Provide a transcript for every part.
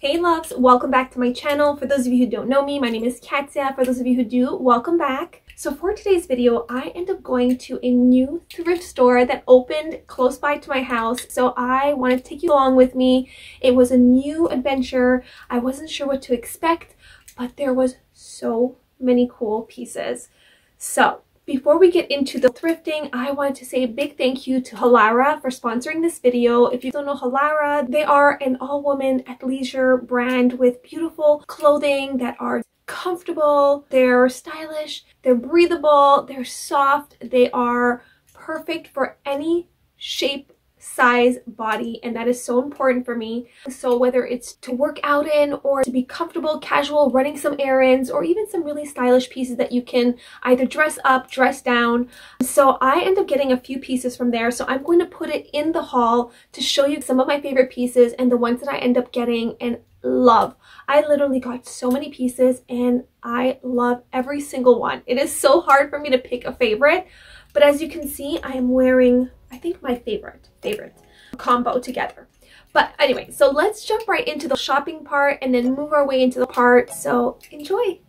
Hey loves, welcome back to my channel. For those of you who don't know me, my name is Katia. For those of you who do, welcome back. So for today's video, I end up going to a new thrift store that opened close by to my house. So I wanted to take you along with me. It was a new adventure. I wasn't sure what to expect, but there was so many cool pieces. So before we get into the thrifting, I wanted to say a big thank you to Halara for sponsoring this video. If you don't know Halara, they are an all-woman athleisure brand with beautiful clothing that are comfortable, they're stylish, they're breathable, they're soft, they are perfect for any shape, size, body, and that is so important for me. So whether it's to work out in or to be comfortable, casual, running some errands, or even some really stylish pieces that you can either dress up, dress down. So I end up getting a few pieces from there. So I'm going to put it in the haul to show you some of my favorite pieces and the ones that I end up getting and love. I literally got so many pieces and I love every single one. It is so hard for me to pick a favorite, but as you can see, I am wearing, I think, my favorite combo together. But anyway, so let's jump right into the shopping part and then move our way into the part. So enjoy.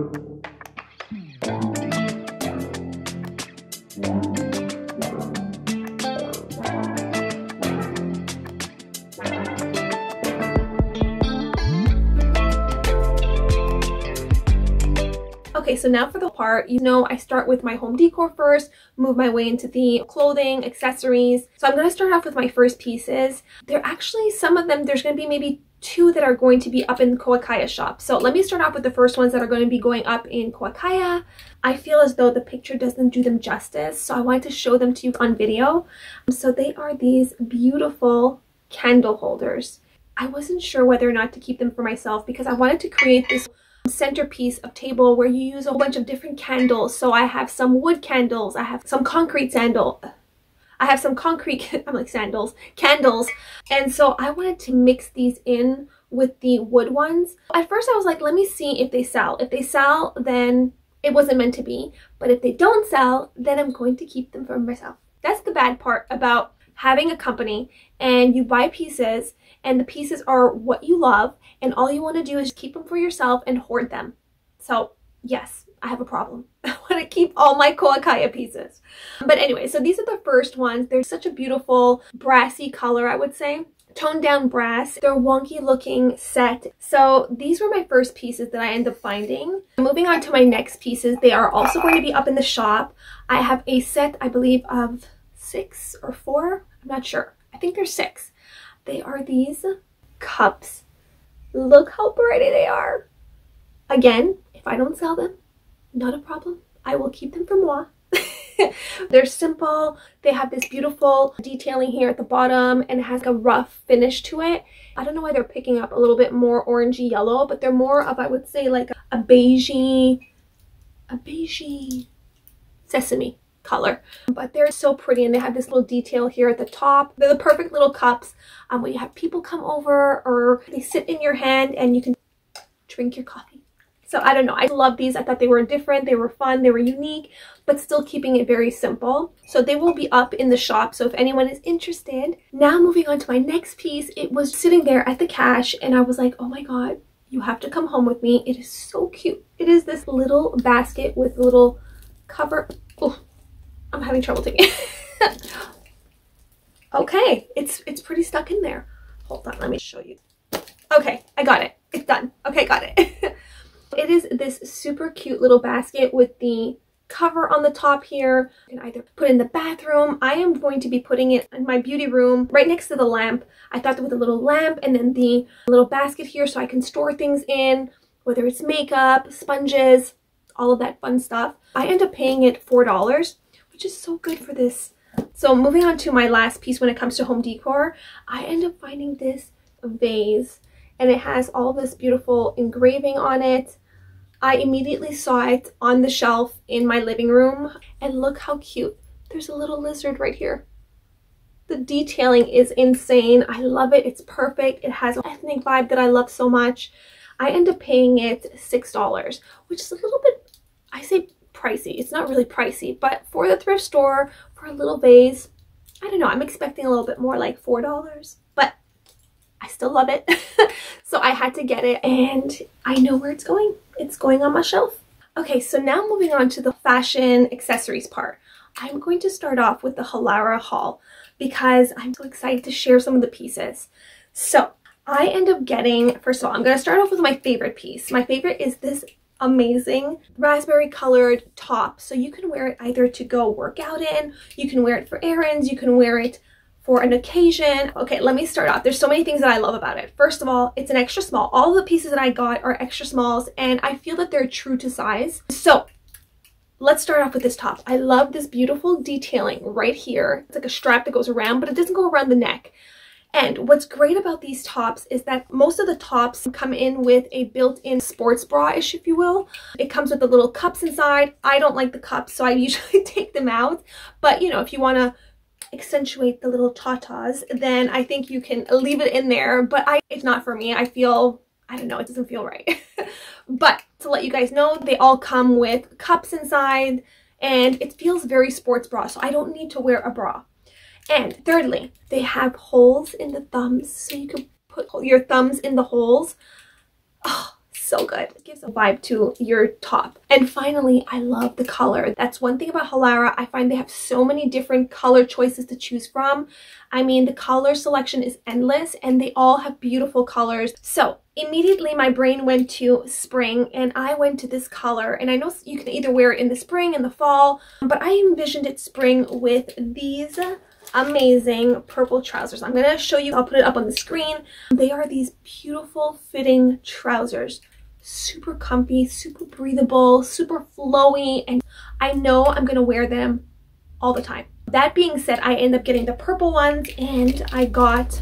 Okay, so now for the part, you know, I start with my home decor first, move my way into the clothing, accessories. So I'm going to start off with my first pieces. They're actually, some of them, there's going to be maybe two that are going to be up in the Kokaya shop. So let me start off with the first ones that are going to be going up in Kokaya. I feel as though the picture doesn't do them justice, so I wanted to show them to you on video. So they are these beautiful candle holders. I wasn't sure whether or not to keep them for myself because I wanted to create this centerpiece of table where you use a bunch of different candles. So I have some wood candles, I have some concrete sandal, I have some concrete I'm like sandals, candles, and so I wanted to mix these in with the wood ones. At first I was like, let me see if they sell. If they sell, then it wasn't meant to be, but if they don't sell, then I'm going to keep them for myself. That's the bad part about having a company and you buy pieces and the pieces are what you love and all you want to do is keep them for yourself and hoard them. So yes, I have a problem. I want to keep all my Kokaya pieces. But anyway, so these are the first ones. They're such a beautiful brassy color, I would say. Toned down brass. They're wonky looking set. So these were my first pieces that I ended up finding. Moving on to my next pieces, they are also going to be up in the shop. I have a set, I believe, of 6 or 4. I'm not sure. I think there's 6. They are these cups. Look how pretty they are. Again, if I don't sell them, not a problem. I will keep them for moi. They're simple. They have this beautiful detailing here at the bottom and it has a rough finish to it. I don't know why they're picking up a little bit more orangey yellow, but they're more of, I would say, like a beigey sesame color, but they're so pretty and they have this little detail here at the top. They're the perfect little cups when you have people come over or they sit in your hand and you can drink your coffee. So I don't know, I love these. I thought they were different, they were fun, they were unique, but still keeping it very simple. So they will be up in the shop, so if anyone is interested. Now moving on to my next piece, it was sitting there at the cash and I was like, oh my god, you have to come home with me. It is so cute. It is this little basket with little cover. Oh, I'm having trouble taking it. Okay, it's pretty stuck in there. Hold on, let me show you. Okay, I got it. It's done. Okay, got it. It is this super cute little basket with the cover on the top here. You can either put it in the bathroom. I am going to be putting it in my beauty room right next to the lamp. I thought with a little lamp and then the little basket here so I can store things in, whether it's makeup, sponges, all of that fun stuff. I end up paying it $4. Which is so good for this. So moving on to my last piece when it comes to home decor, I end up finding this vase and it has all this beautiful engraving on it. I immediately saw it on the shelf in my living room and look how cute. There's a little lizard right here. The detailing is insane. I love it. It's perfect. It has an ethnic vibe that I love so much. I end up paying it $6, which is a little bit, I say, pricey. It's not really pricey, but for the thrift store, for a little vase, I don't know, I'm expecting a little bit more, like $4, but I still love it. So I had to get it and I know where it's going. It's going on my shelf. Okay, so now moving on to the fashion accessories part. I'm going to start off with the Halara haul because I'm so excited to share some of the pieces. So I end up getting, first of all, I'm going to start off with my favorite piece. My favorite is this amazing raspberry colored top. So you can wear it either to go work out in, you can wear it for errands, you can wear it for an occasion. Okay, let me start off. There's so many things that I love about it. First of all, it's an extra small. All the pieces that I got are extra smalls and I feel that they're true to size. So let's start off with this top. I love this beautiful detailing right here. It's like a strap that goes around, but it doesn't go around the neck. And what's great about these tops is that most of the tops come in with a built-in sports bra-ish, if you will. It comes with the little cups inside. I don't like the cups, so I usually take them out. But, you know, if you want to accentuate the little tatas, then I think you can leave it in there. But it's not for me. I feel, I don't know, it doesn't feel right. But to let you guys know, they all come with cups inside. And it feels very sports bra, so I don't need to wear a bra. And thirdly, they have holes in the thumbs, so you can put your thumbs in the holes. Oh, so good. It gives a vibe to your top. And finally, I love the color. That's one thing about Halara. I find they have so many different color choices to choose from. I mean, the color selection is endless and they all have beautiful colors. So immediately my brain went to spring and I went to this color, and I know you can either wear it in the spring, in the fall, but I envisioned it spring with these amazing purple trousers. I'm gonna show you, I'll put it up on the screen. They are these beautiful fitting trousers, super comfy, super breathable, super flowy, and I know I'm gonna wear them all the time. That being said, I end up getting the purple ones and I got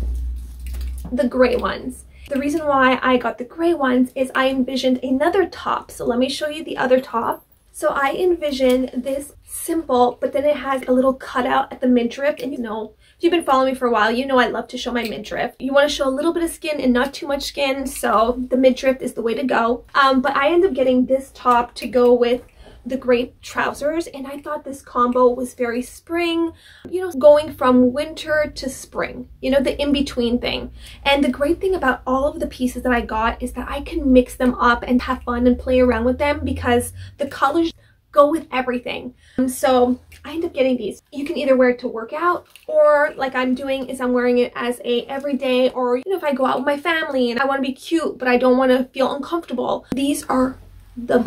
the gray ones. The reason why I got the gray ones is I envisioned another top. So let me show you the other top. So I envision this simple, but then it has a little cutout at the midriff. And you know, if you've been following me for a while, you know I love to show my midriff. You want to show a little bit of skin and not too much skin. So the midriff is the way to go. But I ended up getting this top to go with the gray trousers, and I thought this combo was very spring, you know, going from winter to spring, you know, the in-between thing. And the great thing about all of the pieces that I got is that I can mix them up and have fun and play around with them because the colors go with everything. So I end up getting these. You can either wear it to work out, or like I'm doing is I'm wearing it as a everyday, or you know, if I go out with my family and I want to be cute but I don't want to feel uncomfortable. These are the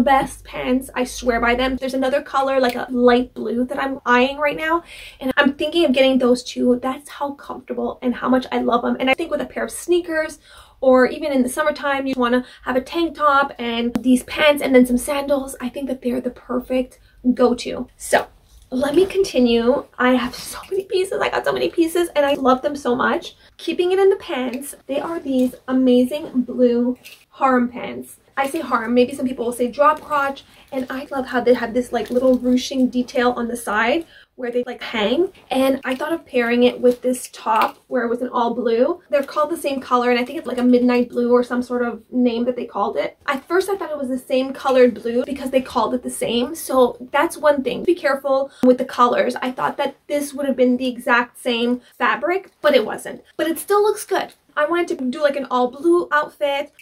best pants. I swear by them. There's another color, like a light blue, that I'm eyeing right now, and I'm thinking of getting those two. That's how comfortable and how much I love them. And I think with a pair of sneakers, or even in the summertime, you want to have a tank top and these pants and then some sandals, I think that they're the perfect go-to. So let me continue. I have so many pieces. I got so many pieces and I love them so much. Keeping it in the pants, they are these amazing blue harem pants. I say harem, maybe some people will say drop crotch, and I love how they have this like little ruching detail on the side where they like hang, and I thought of pairing it with this top where it was an all blue. They're called the same color, and I think it's like a midnight blue or some sort of name that they called it. At first I thought it was the same colored blue because they called it the same, so that's one thing. Be careful with the colors. I thought that this would have been the exact same fabric, but it wasn't. But it still looks good. I wanted to do like an all blue outfit,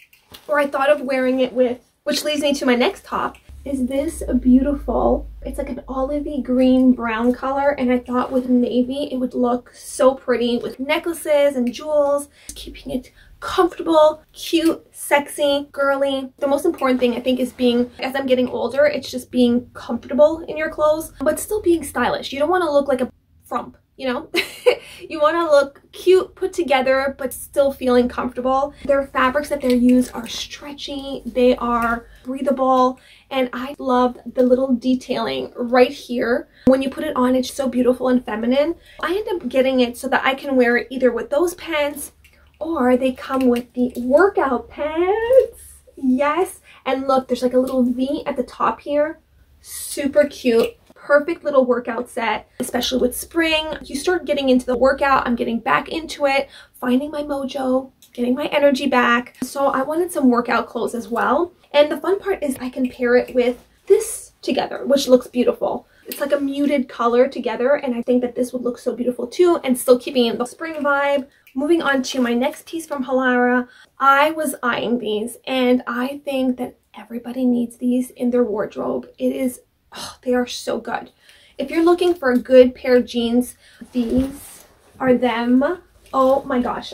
or I thought of wearing it with, which leads me to my next top, is this beautiful, it's like an olivey green brown color, and I thought with navy it would look so pretty with necklaces and jewels, keeping it comfortable, cute, sexy, girly. The most important thing I think is being, as I'm getting older, it's just being comfortable in your clothes, but still being stylish. You don't want to look like a frump, you know? You want to look cute, put together, but still feeling comfortable. Their fabrics that they use are stretchy, they are breathable, and I love the little detailing right here. When you put it on, it's so beautiful and feminine. I end up getting it so that I can wear it either with those pants, or they come with the workout pants. Yes, and look, there's like a little V at the top here. Super cute. Perfect little workout set, especially with spring. You start getting into the workout. I'm getting back into it, finding my mojo, getting my energy back. So I wanted some workout clothes as well. And the fun part is I can pair it with this together, which looks beautiful. It's like a muted color together, and I think that this would look so beautiful too, and still keeping in the spring vibe. Moving on to my next piece from Halara. I was eyeing these, and I think that everybody needs these in their wardrobe. It is, oh, they are so good. If you're looking for a good pair of jeans, these are them. Oh my gosh.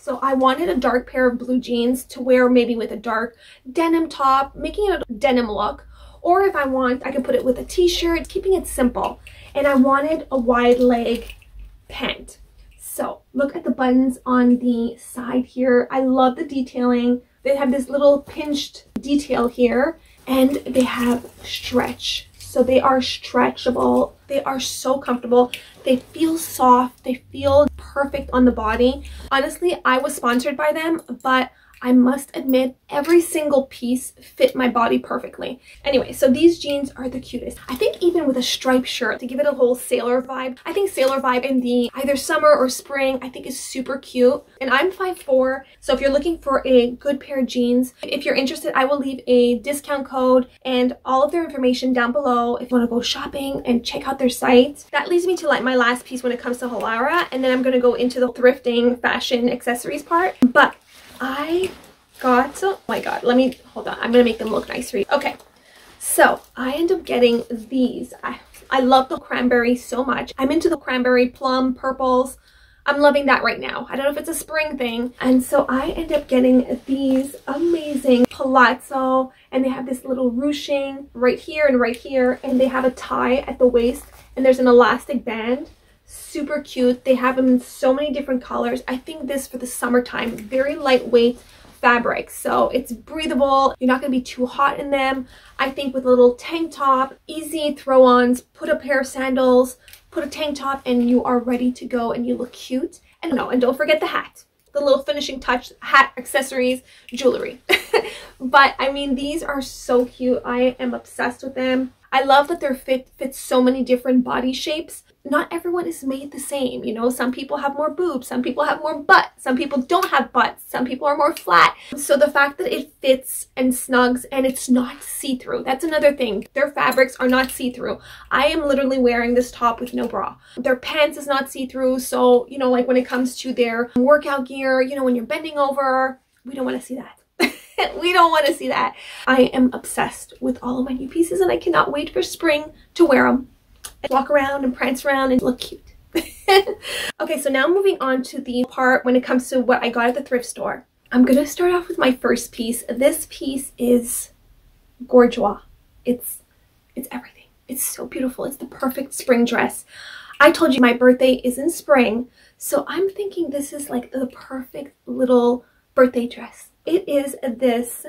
So I wanted a dark pair of blue jeans to wear maybe with a dark denim top, making it a denim look. Or if I want, I could put it with a t-shirt, keeping it simple. And I wanted a wide leg pant. So look at the buttons on the side here. I love the detailing. They have this little pinched detail here, and they have stretch. So they are stretchable. They are so comfortable. They feel soft. They feel perfect on the body. Honestly, I was sponsored by them, but I must admit every single piece fit my body perfectly. Anyway, so these jeans are the cutest. I think even with a striped shirt to give it a whole sailor vibe. I think sailor vibe in the either summer or spring, I think is super cute. And I'm 5'4", so if you're looking for a good pair of jeans, if you're interested, I will leave a discount code and all of their information down below if you want to go shopping and check out their site. That leads me to like my last piece when it comes to Halara, and then I'm going to go into the thrifting, fashion, accessories part. But I got, oh my god, let me, hold on, I'm gonna make them look nice for you. Okay, so I end up getting these. I love the cranberry so much. I'm into the cranberry, plum, purples. I'm loving that right now. I don't know if it's a spring thing. And so I end up getting these amazing palazzo, and they have this little ruching right here, and they have a tie at the waist, and there's an elastic band. Super cute. They have them in so many different colors. I think this for the summertime, very lightweight fabric, so it's breathable. You're not gonna be too hot in them. I think with a little tank top, easy throw-ons, put a pair of sandals, put a tank top, and you are ready to go and you look cute. And no, and don't forget the hat, the little finishing touch, hat, accessories, jewelry. But I mean, these are so cute. I am obsessed with them. I love that their fit fits so many different body shapes. Not everyone is made the same, you know. Some people have more boobs, some people have more butt, some people don't have butts, some people are more flat. So the fact that it fits and snugs and it's not see-through, that's another thing. Their fabrics are not see-through. I am literally wearing this top with no bra. Their pants is not see-through, so, you know, like when it comes to their workout gear, you know, when you're bending over, we don't want to see that. We don't want to see that. I am obsessed with all of my new pieces, and I cannot wait for spring to wear them and walk around and prance around and look cute. Okay, so now moving on to the part when it comes to what I got at the thrift store. I'm gonna start off with my first piece. This piece is gorgeous. It's everything. It's so beautiful. It's the perfect spring dress. I told you my birthday is in spring, so I'm thinking this is like the perfect little birthday dress. It is this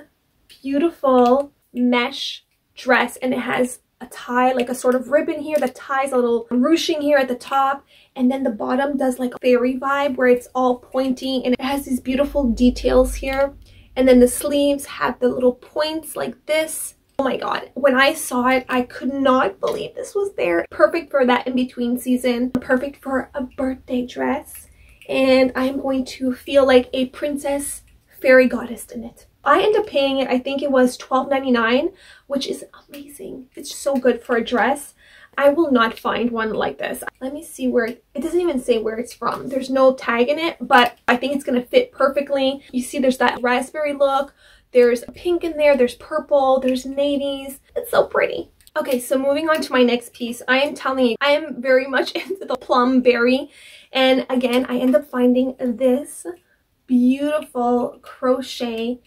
beautiful mesh dress, and it has a tie, like a sort of ribbon here that ties, a little ruching here at the top, and then the bottom does like a fairy vibe where it's all pointy, and it has these beautiful details here, and then the sleeves have the little points like this. Oh my god, when I saw it, I could not believe this was there. Perfect for that in-between season, perfect for a birthday dress, and I'm going to feel like a princess fairy goddess in it. I end up paying it, I think it was $12.99, which is amazing. It's so good for a dress. I will not find one like this. Let me see where it doesn't even say where it's from. There's no tag in it, but I think it's gonna fit perfectly. You see there's that raspberry look, there's pink in there, there's purple, there's navy. It's so pretty. Okay, so moving on to my next piece. I am telling you, I am very much into the plum berry, and again I end up finding this beautiful crochet.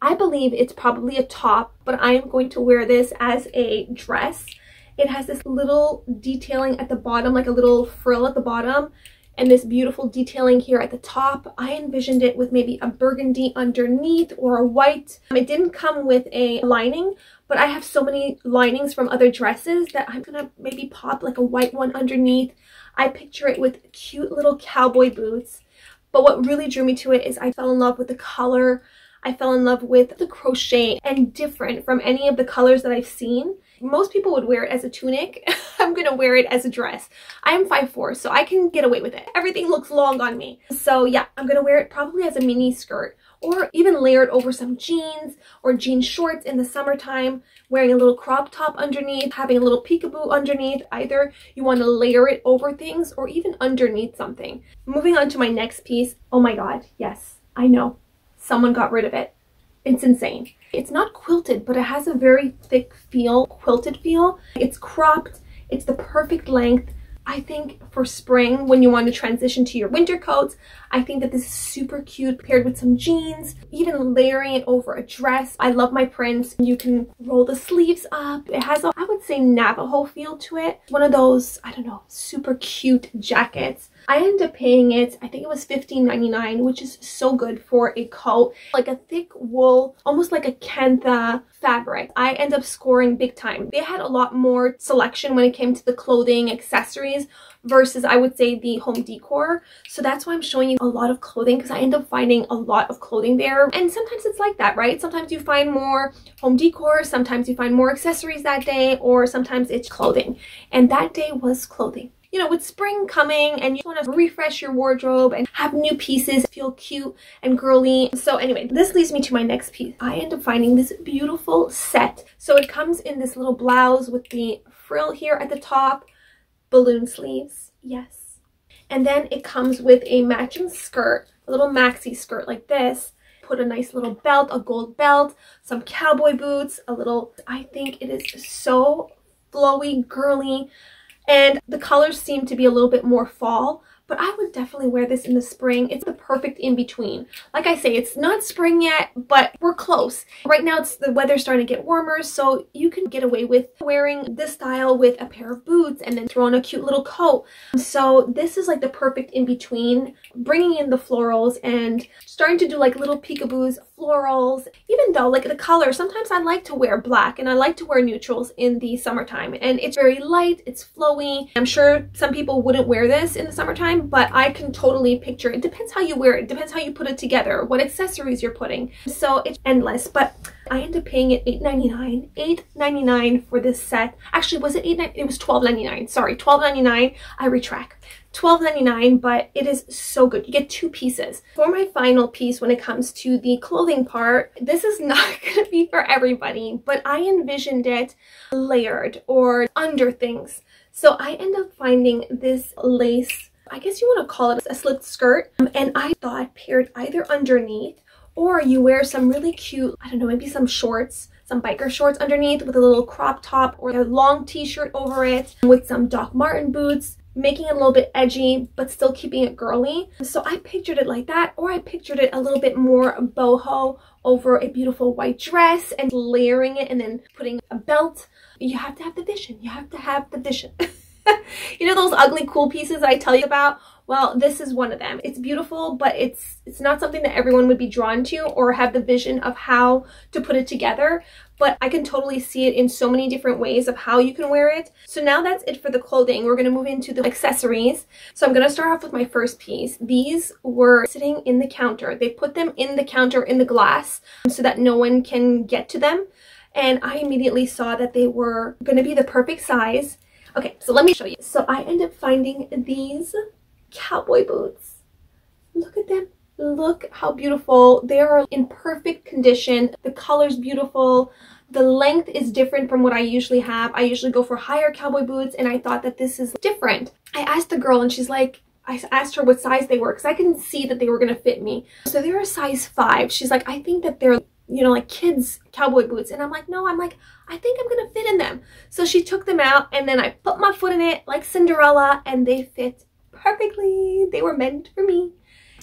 I believe it's probably a top, but I am going to wear this as a dress. It has this little detailing at the bottom, like a little frill at the bottom, and this beautiful detailing here at the top. I envisioned it with maybe a burgundy underneath or a white. It didn't come with a lining, but I have so many linings from other dresses that I'm gonna maybe pop like a white one underneath. I picture it with cute little cowboy boots. But what really drew me to it is I fell in love with the color. I fell in love with the crochet, and different from any of the colors that I've seen. Most people would wear it as a tunic. I'm gonna wear it as a dress. I'm 5'4", so I can get away with it. Everything looks long on me. So yeah, I'm gonna wear it probably as a mini skirt, or even layered over some jeans or jean shorts in the summertime, wearing a little crop top underneath, having a little peekaboo underneath. Either you want to layer it over things or even underneath something. Moving on to my next piece. Oh my god, yes, I know. Someone got rid of it. It's insane. It's not quilted, but it has a very thick feel, quilted feel. It's cropped. It's the perfect length. I think for spring, when you want to transition to your winter coats, I think that this is super cute paired with some jeans, even layering it over a dress. I love my prints. You can roll the sleeves up. It has a, I would say, Navajo feel to it. One of those, I don't know, super cute jackets. I ended up paying it, I think it was $15.99, which is so good for a coat. Like a thick wool, almost like a Kantha fabric. I end up scoring big time. They had a lot more selection when it came to the clothing, accessories, versus I would say the home decor. So that's why I'm showing you a lot of clothing, because I end up finding a lot of clothing there. And sometimes it's like that, right? Sometimes you find more home decor, sometimes you find more accessories that day, or sometimes it's clothing. And that day was clothing. You know, with spring coming and you want to refresh your wardrobe and have new pieces, feel cute and girly. So anyway, this leads me to my next piece. I end up finding this beautiful set. So it comes in this little blouse with the frill here at the top, balloon sleeves, yes. And then it comes with a matching skirt, a little maxi skirt like this. put a nice little belt, a gold belt, some cowboy boots, a little, I think it is so flowy, girly, and the colors seem to be a little bit more fall. But I would definitely wear this in the spring. It's the perfect in-between. Like I say, it's not spring yet, but we're close. Right now, the weather's starting to get warmer, so you can get away with wearing this style with a pair of boots and then throw on a cute little coat. So this is like the perfect in-between, bringing in the florals and starting to do like little peekaboos, florals. Even though like the color, sometimes I like to wear black and I like to wear neutrals in the summertime. And it's very light, it's flowy. I'm sure some people wouldn't wear this in the summertime, but I can totally picture it. Depends how you wear it, depends how you put it together, what accessories you're putting. So it's endless, but I ended up paying it $8.99. $8.99 for this set. Actually, was it $8.99? It was $12.99. Sorry, $12.99. I retract. $12.99, but it is so good. You get two pieces. For my final piece, when it comes to the clothing part, this is not going to be for everybody, but I envisioned it layered or under things. So I end up finding this lace, I guess you want to call it a slipped skirt, and I thought paired either underneath, or you wear some really cute, I don't know, maybe some shorts, some biker shorts underneath with a little crop top or a long t-shirt over it with some Doc Marten boots, making it a little bit edgy but still keeping it girly. So I pictured it like that, or I pictured it a little bit more boho over a beautiful white dress and layering it and then putting a belt. You have to have the vision. You have to have the vision. You know those ugly cool pieces that I tell you about? Well, this is one of them. It's beautiful, but it's not something that everyone would be drawn to or have the vision of how to put it together. But I can totally see it in so many different ways of how you can wear it. So now that's it for the clothing. We're going to move into the accessories. So I'm going to start off with my first piece. These were sitting in the counter. They put them in the counter in the glass so that no one can get to them. And I immediately saw that they were going to be the perfect size. Okay, so let me show you. So I end up finding these cowboy boots. Look at them. Look how beautiful. They are in perfect condition. The color's beautiful. The length is different from what I usually have. I usually go for higher cowboy boots, and I thought that this is different. I asked the girl, and she's like, I asked her what size they were because I couldn't see that they were going to fit me. So they're a size 5. She's like, I think that they're, you know, like kids cowboy boots. And I'm like, no, I'm like, I think I'm gonna fit in them. So she took them out, and then I put my foot in it like Cinderella, and they fit perfectly. They were meant for me.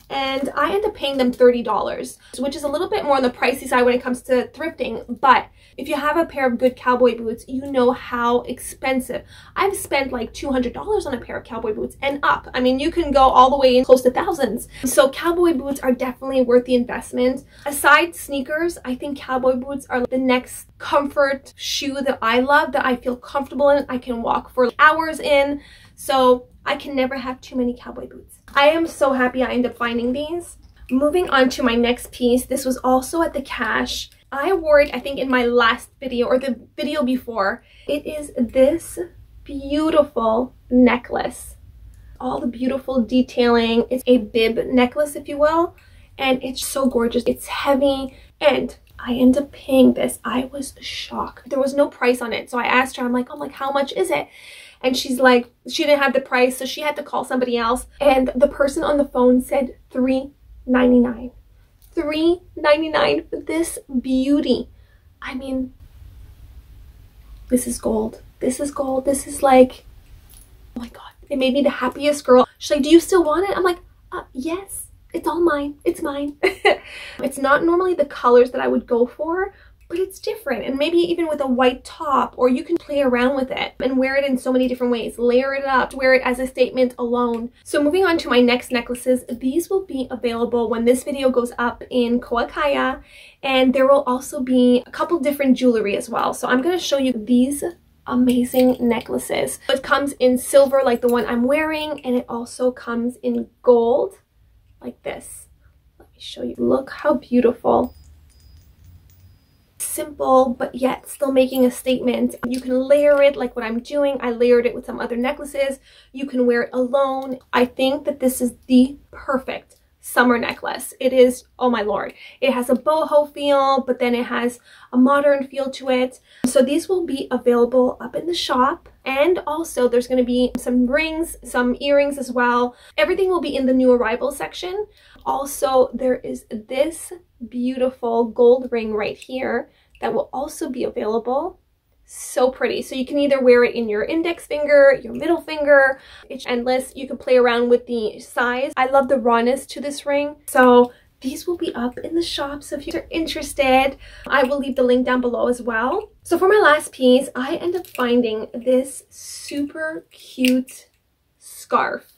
And I end up paying them $30, which is a little bit more on the pricey side when it comes to thrifting. But if you have a pair of good cowboy boots, you know how expensive. I've spent like $200 on a pair of cowboy boots and up. I mean, you can go all the way in close to thousands. So cowboy boots are definitely worth the investment. Aside sneakers, I think cowboy boots are the next comfort shoe that I love, that I feel comfortable in. I can walk for hours in. So I can never have too many cowboy boots. I am so happy I ended up finding these. Moving on to my next piece. This was also at the Cash. I wore it, I think, in my last video or the video before. It is this beautiful necklace. All the beautiful detailing. It's a bib necklace, if you will. And it's so gorgeous. It's heavy. And I end up paying this. I was shocked. There was no price on it. So I asked her, I'm like, how much is it? And she's like, she didn't have the price, so she had to call somebody else. And the person on the phone said $3.99. $3.99 for this beauty. I mean, this is gold. This is gold. This is like, oh my God. It made me the happiest girl. She's like, do you still want it? I'm like, yes. It's all mine. It's mine. It's not normally the colors that I would go for, but it's different. And maybe even with a white top, or you can play around with it and wear it in so many different ways. Layer it up, wear it as a statement alone. So moving on to my next necklaces, these will be available when this video goes up in Kokaya, and there will also be a couple different jewelry as well. So I'm going to show you these amazing necklaces. It comes in silver like the one I'm wearing, and it also comes in gold like this. Let me show you. Look how beautiful. Simple, but yet still making a statement. You can layer it like what I'm doing. I layered it with some other necklaces. You can wear it alone. I think that this is the perfect summer necklace. It is, oh my Lord. It has a boho feel, but then it has a modern feel to it. So these will be available up in the shop. And also there's going to be some rings, some earrings as well. Everything will be in the new arrival section. Also, there is this beautiful gold ring right here that will also be available. So pretty. So you can either wear it in your index finger, your middle finger. It's endless. You can play around with the size. I love the rawness to this ring. So these will be up in the shop, so if you're interested, I will leave the link down below as well. So for my last piece, I end up finding this super cute scarf.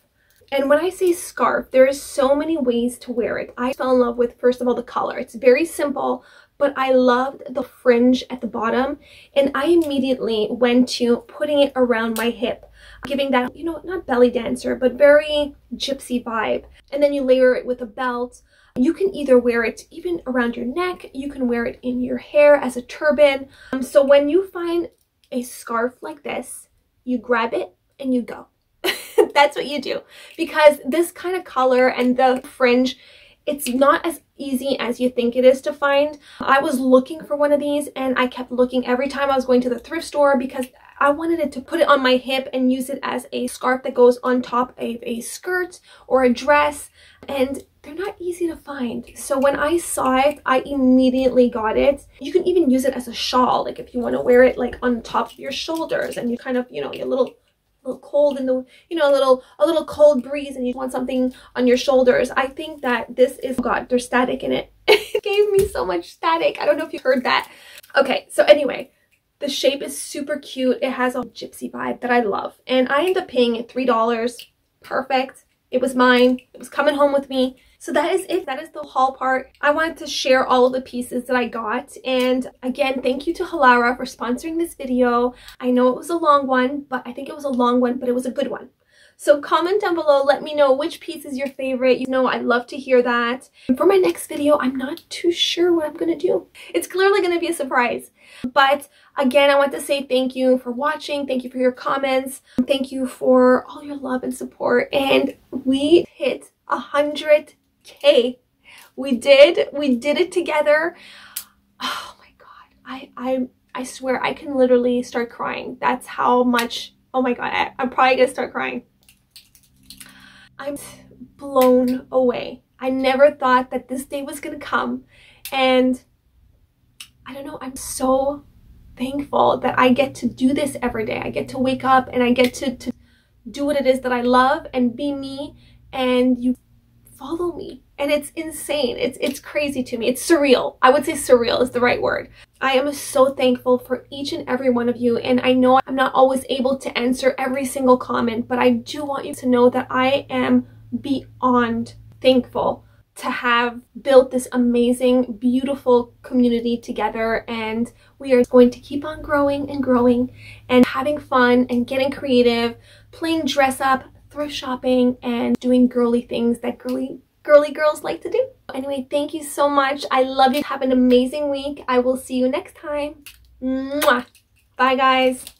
And when I say scarf, there is so many ways to wear it. I fell in love with, first of all, the color. It's very simple, but I loved the fringe at the bottom. And I immediately went to putting it around my hip, giving that, you know, not belly dancer, but very gypsy vibe. And then you layer it with a belt. You can either wear it even around your neck, you can wear it in your hair as a turban. So when you find a scarf like this, you grab it and you go. That's what you do, because this kind of color and the fringe, it's not as easy as you think it is to find. I was looking for one of these and I kept looking every time I was going to the thrift store because I wanted it to put it on my hip and use it as a scarf that goes on top of a skirt or a dress, and they're not easy to find. So when I saw it, I immediately got it. You can even use it as a shawl, like if you want to wear it like on top of your shoulders and you kind of, you know, you're a little cold in the, you know, a little cold breeze and you want something on your shoulders. I think that this is, oh God, there's static in it. It gave me so much static. I don't know if you heard that. Okay, so anyway, the shape is super cute. It has a gypsy vibe that I love. And I ended up paying it $3. Perfect. It was mine. It was coming home with me. So that is it. That is the haul part. I wanted to share all of the pieces that I got. And again, thank you to Halara for sponsoring this video. I know it was a long one, but I think it was a long one, but it was a good one. So comment down below. Let me know which piece is your favorite. You know, I'd love to hear that. And for my next video, I'm not too sure what I'm going to do. It's clearly going to be a surprise. But again, I want to say thank you for watching. Thank you for your comments. Thank you for all your love and support. And we hit 100K. We did it together. Oh my God. I swear I can literally start crying. That's how much. Oh my God, I'm probably gonna start crying. I'm blown away. I never thought that this day was gonna come. And I don't know, I'm so thankful that I get to do this every day. I get to wake up and I get to do what it is that I love and be me, and you follow me. And it's insane. It's crazy to me. It's surreal. I would say surreal is the right word. I am so thankful for each and every one of you. And I know I'm not always able to answer every single comment, but I do want you to know that I am beyond thankful to have built this amazing, beautiful community together. And we are going to keep on growing and growing and having fun and getting creative, playing dress up, thrift shopping, and doing girly things that girly girls like to do. Anyway, thank you so much. I love you. Have an amazing week. I will see you next time. Mwah. Bye, guys.